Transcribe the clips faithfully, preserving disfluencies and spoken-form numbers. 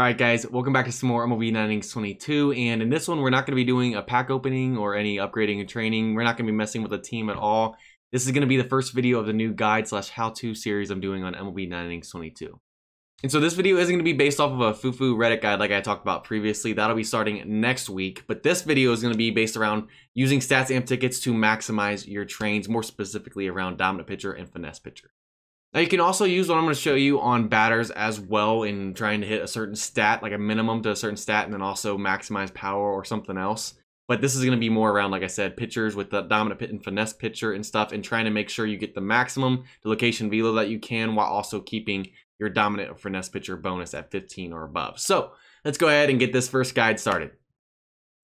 Alright guys, welcome back to some more M L B nine Innings twenty-two, and in this one we're not going to be doing a pack opening or any upgrading and training. We're not going to be messing with the team at all. This is going to be the first video of the new guide slash how-to series I'm doing on M L B nine Innings twenty-two. And so this video is going to be based off of a Fufu Reddit guide like I talked about previously. That'll be starting next week, but this video is going to be based around using stats amp tickets to maximize your trains, more specifically around dominant pitcher and finesse pitcher. Now you can also use what I'm going to show you on batters as well in trying to hit a certain stat, like a minimum to a certain stat, and then also maximize power or something else. But this is going to be more around, like I said, pitchers with the dominant pit and finesse pitcher and stuff, and trying to make sure you get the maximum location velo that you can while also keeping your dominant or finesse pitcher bonus at fifteen or above. So let's go ahead and get this first guide started.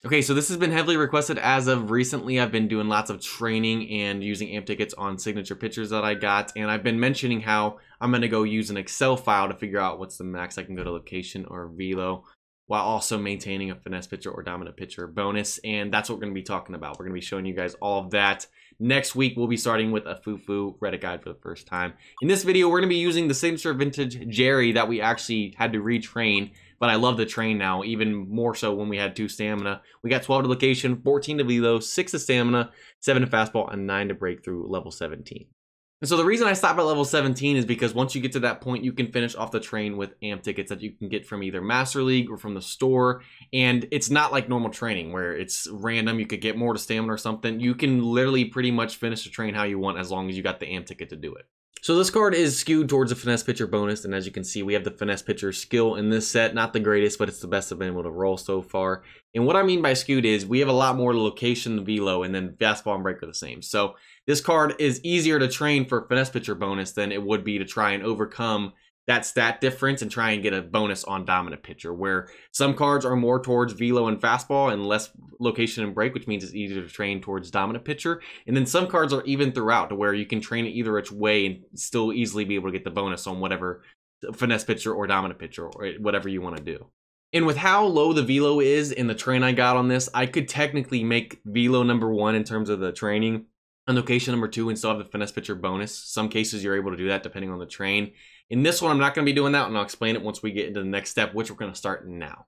Okay, so this has been heavily requested as of recently. I've been doing lots of training and using amp tickets on signature pitchers that I got, and I've been mentioning how I'm going to go use an Excel file to figure out what's the max I can go to location or velo while also maintaining a finesse pitcher or dominant pitcher bonus, and that's what we're going to be talking about. We're going to be showing you guys all of that. Next week, we'll be starting with a Fufu Reddit guide for the first time. In this video, we're going to be using the signature vintage Jerry that we actually had to retrain. But I love the train now, even more so when we had two stamina. We got twelve to location, fourteen to velo, six to stamina, seven to fastball, and nine to breakthrough, level seventeen. And so the reason I stop at level seventeen is because once you get to that point, you can finish off the train with amp tickets that you can get from either Master League or from the store. And it's not like normal training where it's random. You could get more to stamina or something. You can literally pretty much finish the train how you want as long as you got the amp ticket to do it. So this card is skewed towards the finesse pitcher bonus, and as you can see, we have the finesse pitcher skill in this set. Not the greatest, but it's the best I've been able to roll so far. And what I mean by skewed is we have a lot more location velo, and then fastball and break are the same. So this card is easier to train for finesse pitcher bonus than it would be to try and overcome that stat difference and try and get a bonus on dominant pitcher, where some cards are more towards velo and fastball and less location and break, which means it's easier to train towards dominant pitcher. And then some cards are even throughout, to where you can train it either which way and still easily be able to get the bonus on whatever finesse pitcher or dominant pitcher or whatever you want to do. And with how low the velo is in the train I got on this, I could technically make velo number one in terms of the training and location number two and still have the finesse pitcher bonus. Some cases you're able to do that depending on the train. In this one, I'm not going to be doing that, and I'll explain it once we get into the next step, which we're going to start now.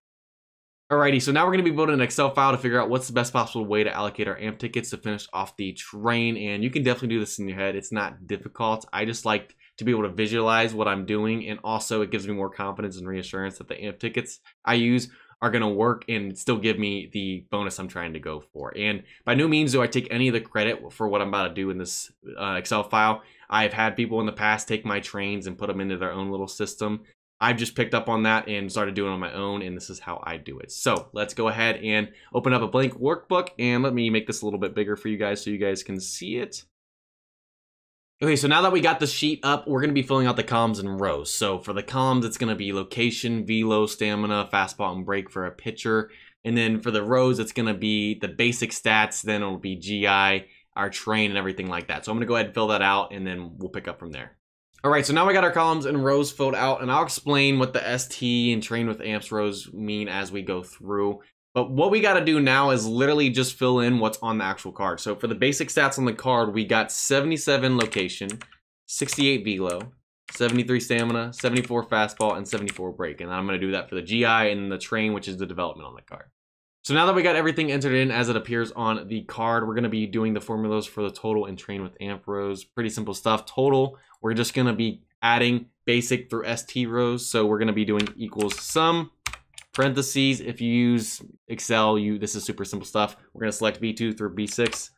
Alrighty, so now we're going to be building an Excel file to figure out what's the best possible way to allocate our amp tickets to finish off the train, and you can definitely do this in your head. It's not difficult. I just like to be able to visualize what I'm doing, and also it gives me more confidence and reassurance that the amp tickets I use are going to work and still give me the bonus I'm trying to go for. And by no means do I take any of the credit for what I'm about to do in this uh, Excel file. I've had people in the past take my trains and put them into their own little system. I've just picked up on that and started doing it on my own, and this is how I do it. So let's go ahead and open up a blank workbook, and let me make this a little bit bigger for you guys so you guys can see it. Okay, so now that we got the sheet up, we're going to be filling out the columns in rows. So for the columns, it's going to be location, velo, stamina, fastball, and break for a pitcher. And then for the rows, it's going to be the basic stats. Then it'll be G I, our train, and everything like that. So I'm going to go ahead and fill that out, and then we'll pick up from there. All right, so now we got our columns and rows filled out, and I'll explain what the S T and train with amps rows mean as we go through. But what we got to do now is literally just fill in what's on the actual card. So for the basic stats on the card, we got seventy-seven location, sixty-eight velo, seventy-three stamina, seventy-four fastball, and seventy-four break. And I'm going to do that for the G I and the train, which is the development on the card. So now that we got everything entered in as it appears on the card, we're going to be doing the formulas for the total and train with amp rows. Pretty simple stuff. Total, we're just going to be adding basic through S T rows. So we're going to be doing equals sum. Parentheses, if you use Excel, you this is super simple stuff. We're going to select B two through B six,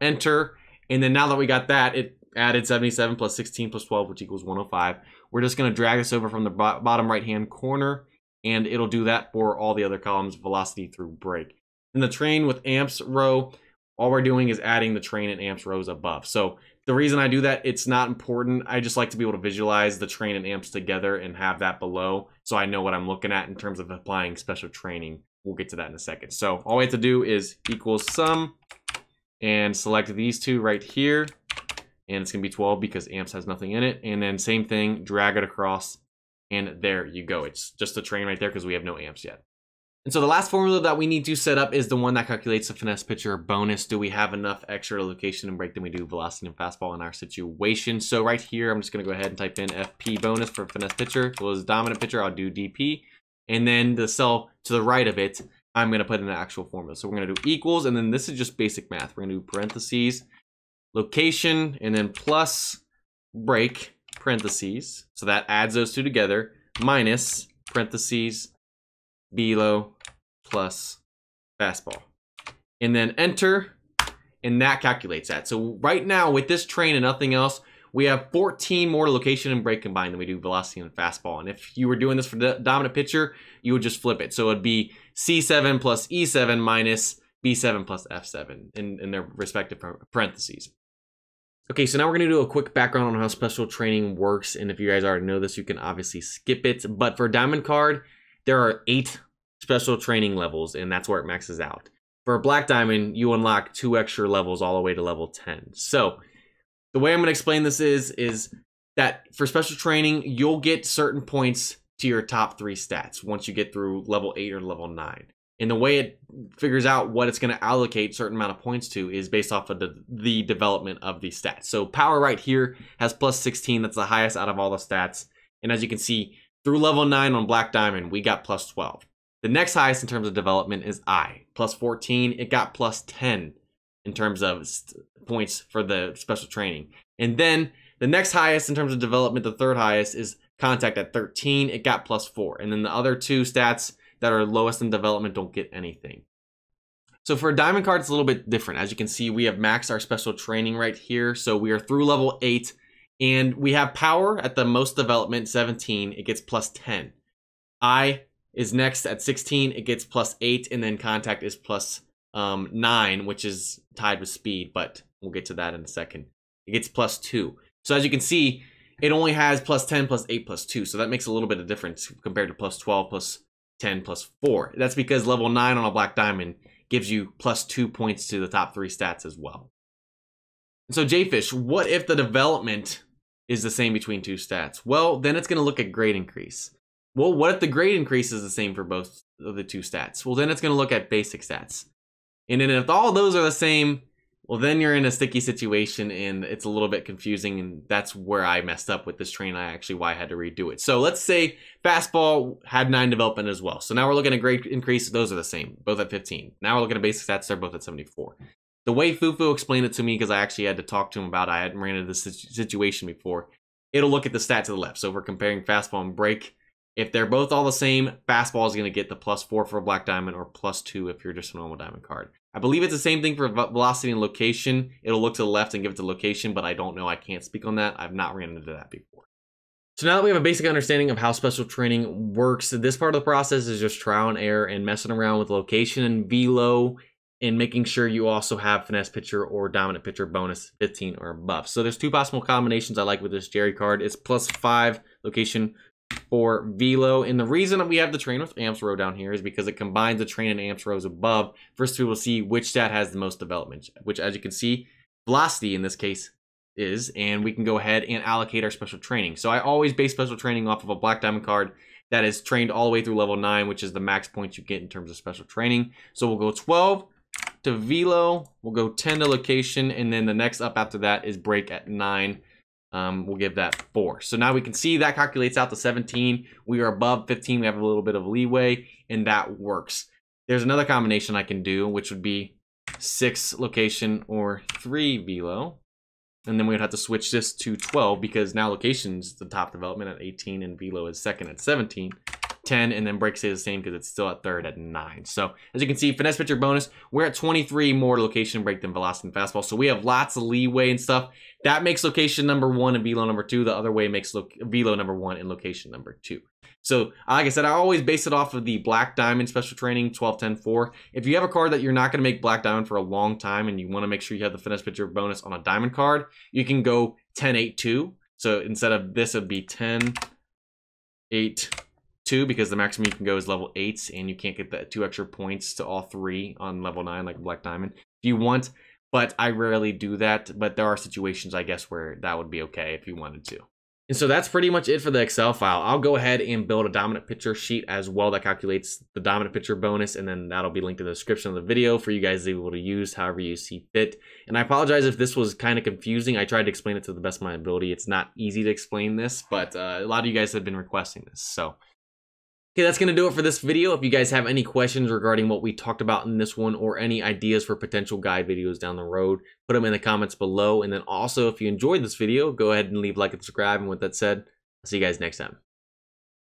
enter, and then now that we got that, it added seventy-seven plus sixteen plus twelve, which equals one hundred five. We're just going to drag this over from the bo bottom right-hand corner, and it'll do that for all the other columns, velocity through break. In the train with amps row, all we're doing is adding the train and amps rows above. So the reason I do that, it's not important. I just like to be able to visualize the train and amps together and have that below so I know what I'm looking at in terms of applying special training. We'll get to that in a second. So all we have to do is equals sum and select these two right here. And it's going to be twelve because amps has nothing in it. And then same thing, drag it across, and there you go. It's just the train right there because we have no amps yet. And so the last formula that we need to set up is the one that calculates the finesse pitcher bonus. Do we have enough extra location and break than we do velocity and fastball in our situation? So right here, I'm just going to go ahead and type in F P bonus for finesse pitcher. So as dominant pitcher, I'll do D P. and then the cell to the right of it, I'm gonna put in an actual formula. So we're gonna do equals, and then this is just basic math. We're gonna do parentheses, location, and then plus break, parentheses. So that adds those two together, minus parentheses, below, plus fastball. And then enter, and that calculates that. So right now with this train and nothing else, we have fourteen more location and break combined than we do velocity and fastball. And if you were doing this for the dominant pitcher, you would just flip it. So it'd be C seven plus E seven minus B seven plus F seven in, in their respective parentheses. Okay, so now we're gonna do a quick background on how special training works. And if you guys already know this, you can obviously skip it. But for Diamond Card, there are eight special training levels, and that's where it maxes out. For a Black Diamond, you unlock two extra levels all the way to level ten. So the way I'm gonna explain this is, is that for special training, you'll get certain points to your top three stats once you get through level eight or level nine. And the way it figures out what it's gonna allocate certain amount of points to is based off of the, the development of these stats. So power right here has plus sixteen, that's the highest out of all the stats. And as you can see, through level nine on Black Diamond, we got plus twelve. The next highest in terms of development is I, plus fourteen, it got plus ten in terms of points for the special training. And then the next highest in terms of development, the third highest, is contact at thirteen, it got plus four. And then the other two stats that are lowest in development don't get anything. So for a Diamond Card, it's a little bit different. As you can see, we have maxed our special training right here. So we are through level eight, and we have power at the most development, seventeen, it gets plus ten. I is next at sixteen, it gets plus eight, and then contact is plus um, nine, which is tied with speed, but we'll get to that in a second. It gets plus two. So as you can see, it only has plus ten, plus eight, plus two, so that makes a little bit of difference compared to plus twelve, plus ten, plus four. That's because level nine on a Black Diamond gives you plus two points to the top three stats as well. So J-Fish, what if the development is the same between two stats? Well, then it's gonna look at grade increase. Well, what if the grade increase is the same for both of the two stats? Well, then it's gonna look at basic stats. And then if all those are the same, well, then you're in a sticky situation and it's a little bit confusing, and that's where I messed up with this train. I actually, why I had to redo it. So let's say fastball had nine development as well. So now we're looking at grade increase, those are the same, both at fifteen. Now we're looking at basic stats, they're both at seventy-four. The way Fufu explained it to me, because I actually had to talk to him about it, I hadn't ran into this situation before, it'll look at the stat to the left. So if we're comparing fastball and break, if they're both all the same, fastball is going to get the plus four for a Black Diamond, or plus two if you're just a normal Diamond Card. I believe it's the same thing for velocity and location. It'll look to the left and give it to location, but I don't know. I can't speak on that. I've not ran into that before. So now that we have a basic understanding of how special training works, this part of the process is just trial and error and messing around with location and velo, and making sure you also have finesse pitcher or dominant pitcher bonus fifteen or above. So there's two possible combinations I like with this Jerry card. It's plus five location for velo, and the reason that we have the train with amps row down here is because it combines the train and amps rows above first we will see which stat has the most development, which as you can see velocity in this case is, and we can go ahead and allocate our special training. So I always base special training off of a Black Diamond card that is trained all the way through level nine, which is the max points you get in terms of special training. So we'll go twelve to velo, we'll go ten to location, and then the next up after that is break at nine. Um, we'll give that four. So now we can see that calculates out to seventeen. We are above fifteen. We have a little bit of leeway, and that works. There's another combination I can do, which would be six location or three velo. And then we would have to switch this to twelve, because now location is the top development at eighteen and velo is second at seventeen. ten, and then break stays the same because it's still at third at nine. So as you can see, finesse pitcher bonus, we're at twenty-three more location break than velocity and fastball. So we have lots of leeway and stuff. That makes location number one and velo number two. The other way makes velo number one and location number two. So like I said, I always base it off of the Black Diamond special training twelve, ten, four. If you have a card that you're not going to make Black Diamond for a long time and you want to make sure you have the finesse pitcher bonus on a Diamond card, you can go ten, eight, two. So instead of this, it'd be ten, eight, two, because the maximum you can go is level eight, and you can't get the two extra points to all three on level nine like Black Diamond if you want, but I rarely do that. But there are situations, I guess, where that would be okay if you wanted to. And so that's pretty much it for the Excel file. I'll go ahead and build a dominant pitcher sheet as well that calculates the dominant pitcher bonus, and then that'll be linked in the description of the video for you guys to be able to use however you see fit. And I apologize if this was kind of confusing. I tried to explain it to the best of my ability. It's not easy to explain this, but uh, a lot of you guys have been requesting this, so Okay, that's gonna do it for this video. If you guys have any questions regarding what we talked about in this one or any ideas for potential guide videos down the road, put them in the comments below. And then also, if you enjoyed this video, go ahead and leave a like and subscribe. And with that said, I'll see you guys next time.